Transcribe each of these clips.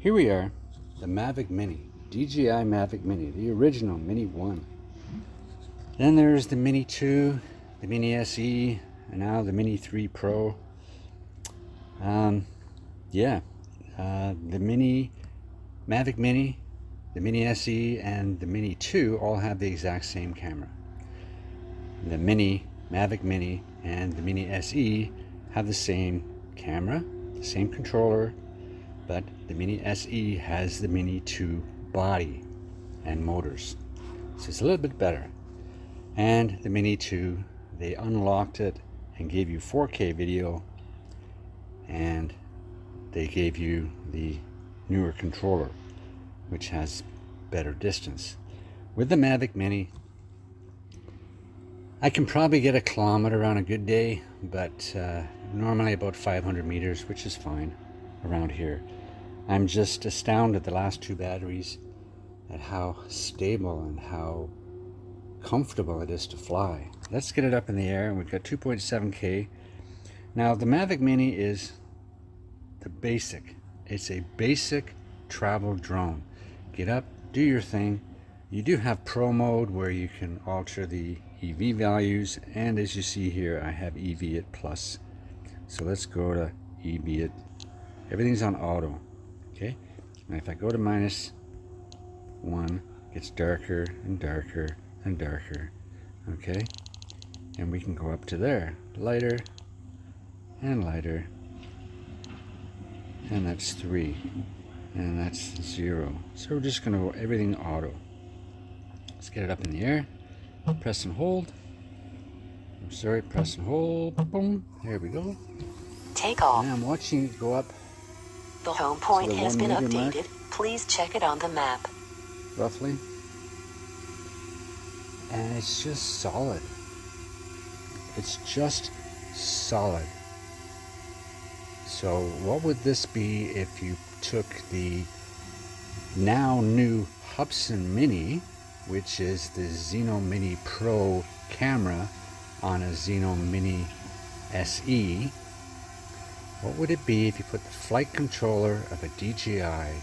Here we are, the Mavic Mini, DJI Mavic Mini, the original Mini 1. Then there's the Mini 2, the Mini SE, and now the Mini 3 Pro. The Mavic Mini, the Mini SE, and the Mini 2 all have the exact same camera. The Mavic Mini, and the Mini SE have the same camera, the same controller, but the Mini SE has the Mini 2 body and motors, so it's a little bit better. And the Mini 2, they unlocked it and gave you 4K video, and they gave you the newer controller, which has better distance. With the Mavic Mini, I can probably get a kilometer on a good day, but normally about 500 meters, which is fine around here. I'm just astounded the last two batteries at how stable and how comfortable it is to fly. Let's get it up in the air, and we've got 2.7K. Now the Mavic Mini is the basic. It's a basic travel drone. Get up, do your thing. You do have Pro mode where you can alter the EV values, and as you see here, I have EV at plus. So let's go to EV at, everything's on auto. Okay, now if I go to -1, it gets darker and darker and darker. Okay, and we can go up to there, lighter and lighter, and that's 3, and that's 0. So we're just gonna go everything auto. Let's get it up in the air, press and hold. I'm sorry, press and hold, boom, there we go. Take off. Now I'm watching it go up. The home point has been updated. Mark. Please check it on the map. Roughly. And it's just solid. It's just solid. So what would this be if you took the now new Hubsan Mini, which is the Zino Mini Pro camera on a Zino Mini SE? What would it be if you put the flight controller of a DJI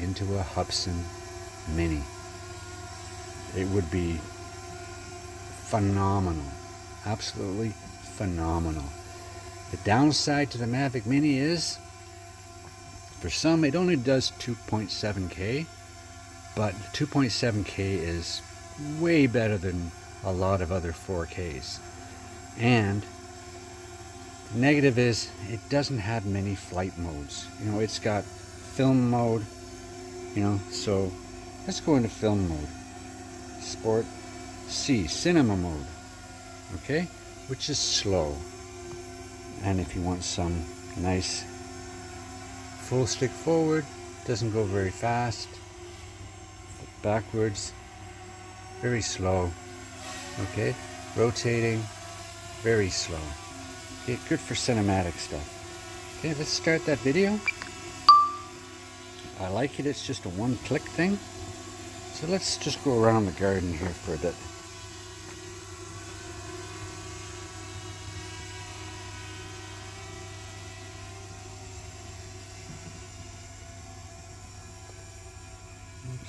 into a Hubsan Mini? It would be phenomenal, absolutely phenomenal. The downside to the Mavic Mini is, for some, it only does 2.7K, but 2.7K is way better than a lot of other 4Ks. And the negative is it doesn't have many flight modes. You know, it's got film mode, you know, so let's go into film mode. Sport C, cinema mode, okay, which is slow. And if you want some nice full stick forward, doesn't go very fast, but backwards, very slow, okay, rotating, very slow. Okay, good for cinematic stuff. Okay, let's start that video. I like it, it's just a one-click thing. So let's just go around the garden here for a bit.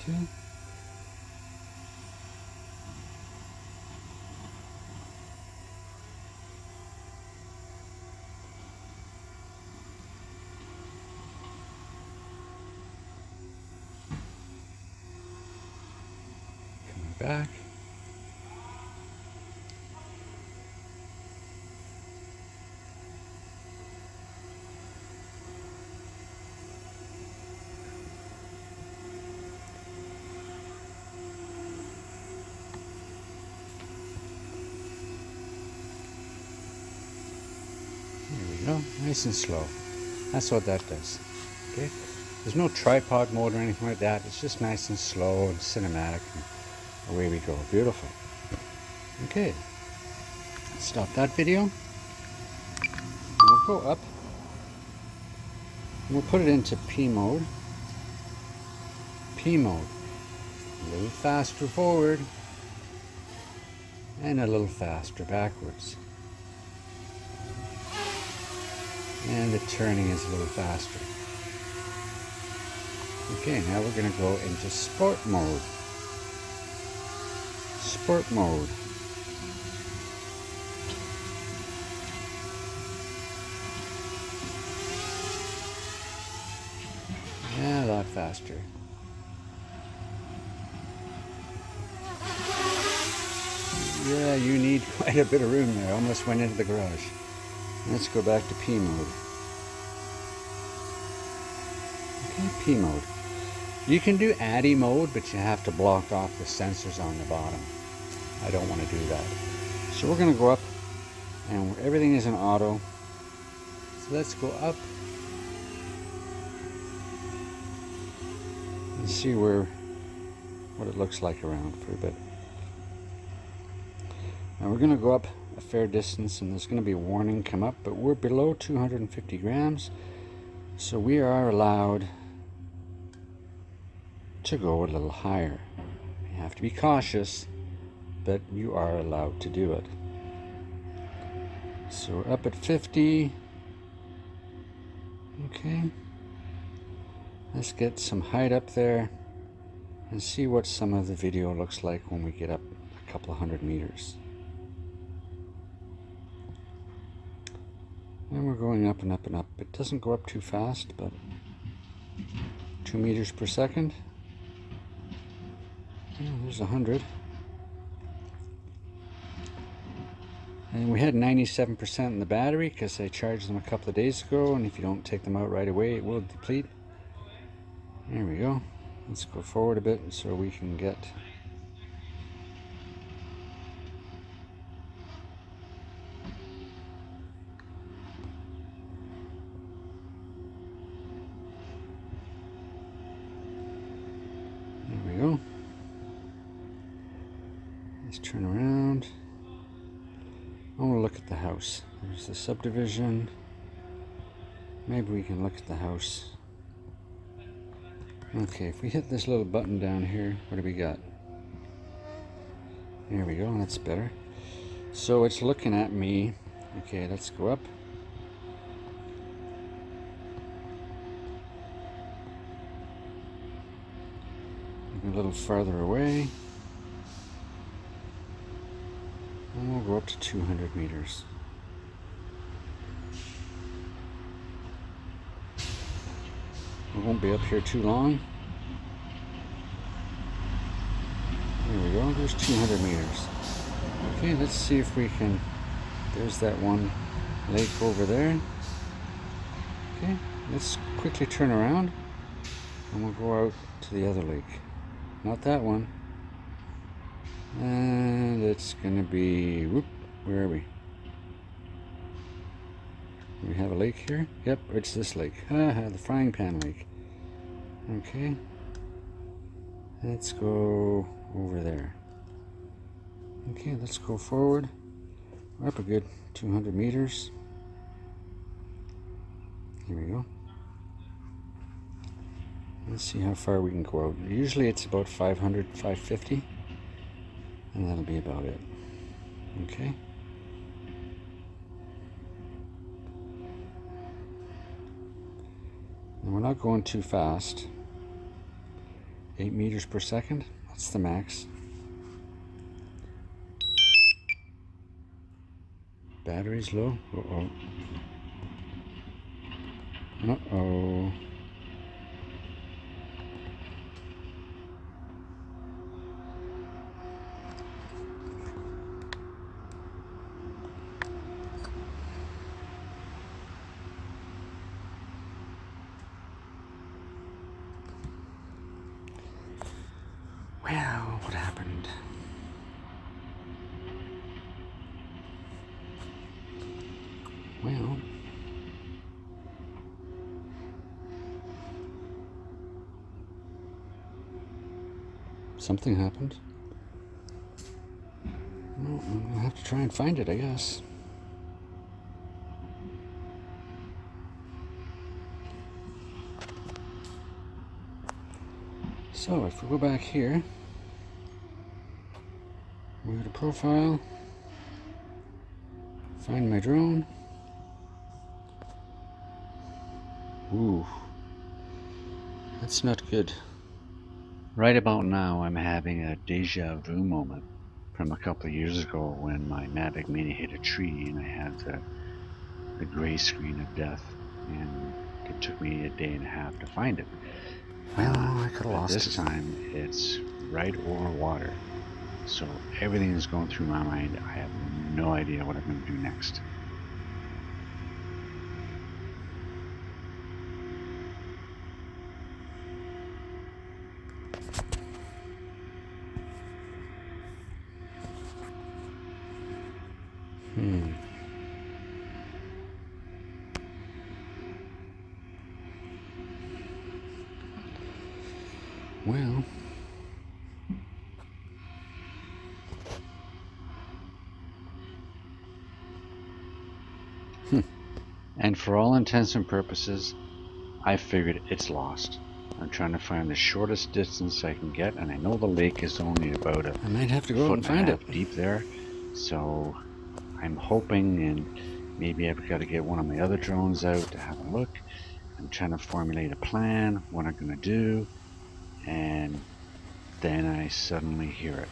Okay. Back. There we go, nice and slow. That's what that does. Okay, there's no tripod mode or anything like that. It's just nice and slow and cinematic. And away we go, beautiful. Okay, let's stop that video. We'll go up and we'll put it into P mode. P mode, a little faster forward and a little faster backwards. And the turning is a little faster. Okay, now we're going to go into sport mode. Sport mode. Yeah, a lot faster. Yeah, you need quite a bit of room there. Almost went into the garage. Let's go back to P mode. Okay, P mode. You can do ADDIE mode, but you have to block off the sensors on the bottom. I don't want to do that. So we're going to go up, and everything is in auto. So let's go up and see what it looks like around for a bit. Now we're going to go up a fair distance, and there's going to be a warning come up, but we're below 250 grams, so we are allowed to go a little higher. You have to be cautious, but you are allowed to do it. So we're up at 50. Okay, let's get some height up there and see what some of the video looks like when we get up a couple of 100 meters. And we're going up and up and up. It doesn't go up too fast, but 2 meters per second. There's 100. And we had 97% in the battery because I charged them a couple of days ago, and if you don't take them out right away, it will deplete. There we go. Let's go forward a bit so we can get turn around. I want to look at the house. There's the subdivision. Maybe we can look at the house. Okay, if we hit this little button down here, what do we got? There we go, that's better. So it's looking at me. Okay, let's go up. A little farther away. And we'll go up to 200 meters. We won't be up here too long. There we go, there's 200 meters. Okay, let's see if we can, there's that one lake over there. Okay, let's quickly turn around and we'll go out to the other lake. Not that one. And it's gonna be, whoop, where are we? We have a lake here. Yep, it's this lake. The frying pan lake. Okay, let's go over there. Okay, let's go forward. We're up a good 200 meters. Here we go. Let's see how far we can go out. Usually it's about 500, 550. And that'll be about it. Okay. And we're not going too fast. 8 meters per second. That's the max. Battery's low. Uh-oh. Uh-oh. Well, what happened? Well, something happened. Well, I'm gonna have to try and find it, I guess. So if we go back here, we go to profile, find my drone. Ooh, That's not good. Right about now I'm having a deja vu moment from a couple of years ago when my Mavic Mini hit a tree and I had the gray screen of death, and it took me a day and a half to find it. Well, I could have lost it. This time it's right over water. So everything is going through my mind. I have no idea what I'm going to do next. Well, and for all intents and purposes, I figured it's lost. I'm trying to find the shortest distance I can get, and I know the lake is only about a I might have to go and find it deep there, so I'm hoping, and maybe I've got to get one of my other drones out to have a look. I'm trying to formulate a plan, what I'm going to do, and then I suddenly hear it.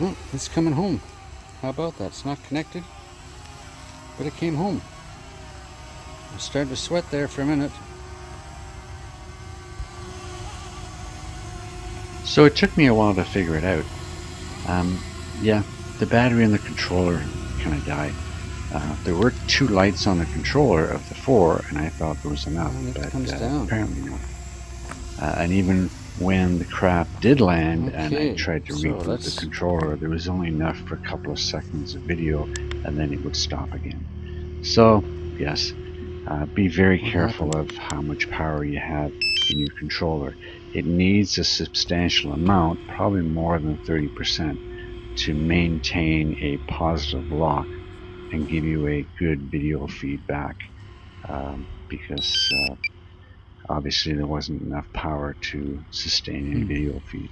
Oh, it's coming home. How about that? It's not connected, but it came home. I started to sweat there for a minute. So it took me a while to figure it out. Yeah, the battery and the controller kind of died. There were two lights on the controller of the four, and I thought there was enough, but apparently not. And even when the craft did land, and I tried to reboot the controller, there was only enough for a couple of seconds of video, and then it would stop again. So, yes, be very careful of how much power you have in your controller. It needs a substantial amount, probably more than 30%, to maintain a positive lock and give you a good video feedback, because obviously there wasn't enough power to sustain a video feed.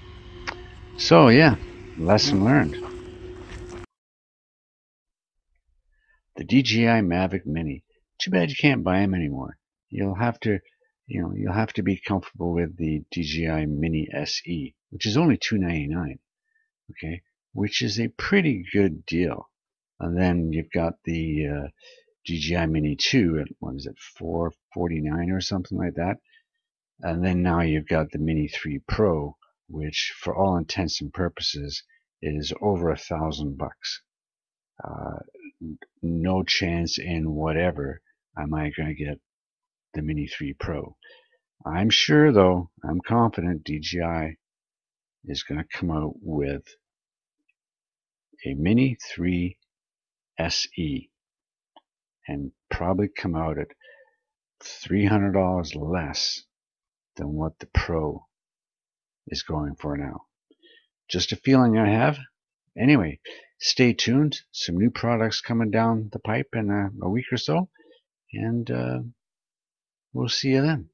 So yeah, lesson learned. The DJI Mavic Mini. Too bad you can't buy them anymore. You'll have to, you'll have to be comfortable with the DJI Mini SE, which is only $299, okay, which is a pretty good deal. And then you've got the DJI Mini 2 at, what is it, $449 or something like that. And then now you've got the Mini 3 Pro, which for all intents and purposes is over $1,000. No chance in whatever am I going to get the Mini 3 Pro. I'm sure though, I'm confident DJI is going to come out with a Mini 3 SE and probably come out at $300 less than what the Pro is going for now. Just a feeling I have. Anyway, stay tuned. Some new products coming down the pipe in a week or so, and we'll see you then.